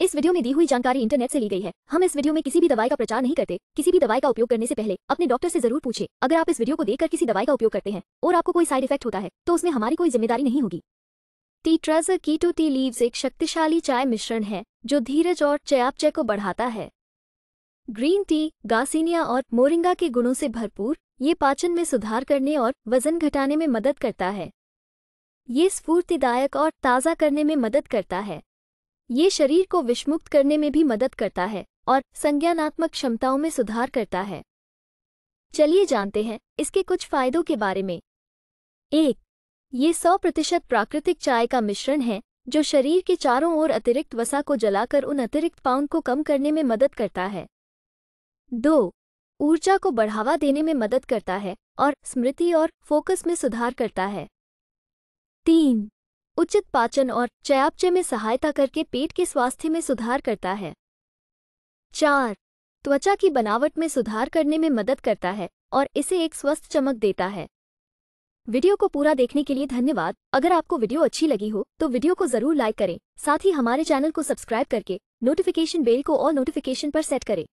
इस वीडियो में दी हुई जानकारी इंटरनेट से ली गई है। हम इस वीडियो में किसी भी दवाई का प्रचार नहीं करते। किसी भी दवाई का उपयोग करने से पहले अपने डॉक्टर से जरूर पूछें। अगर आप इस वीडियो को देखकर किसी दवाई का उपयोग करते हैं और आपको कोई साइड इफेक्ट होता है तो उसमें हमारी कोई जिम्मेदारी नहीं होगी। Tea treasure keto tea leaves एक शक्तिशाली चाय मिश्रण है जो धीरज और चयापचय को बढ़ाता है। ग्रीन टी, गार्सिनिया और मोरिंगा के गुणों से भरपूर ये पाचन में सुधार करने और वजन घटाने में मदद करता है। ये स्फूर्तिदायक और ताज़ा करने में मदद करता है। ये शरीर को विषमुक्त करने में भी मदद करता है और संज्ञानात्मक क्षमताओं में सुधार करता है। चलिए जानते हैं इसके कुछ फायदों के बारे में। 1. ये 100% प्राकृतिक चाय का मिश्रण है जो शरीर के चारों ओर अतिरिक्त वसा को जलाकर उन अतिरिक्त पाउंड को कम करने में मदद करता है। 2. ऊर्जा को बढ़ावा देने में मदद करता है और स्मृति और फोकस में सुधार करता है। 3. उचित पाचन और चयापचय में सहायता करके पेट के स्वास्थ्य में सुधार करता है। 4. त्वचा की बनावट में सुधार करने में मदद करता है और इसे एक स्वस्थ चमक देता है। वीडियो को पूरा देखने के लिए धन्यवाद। अगर आपको वीडियो अच्छी लगी हो तो वीडियो को जरूर लाइक करें। साथ ही हमारे चैनल को सब्सक्राइब करके नोटिफिकेशन बेल को ऑल नोटिफिकेशन पर सेट करें।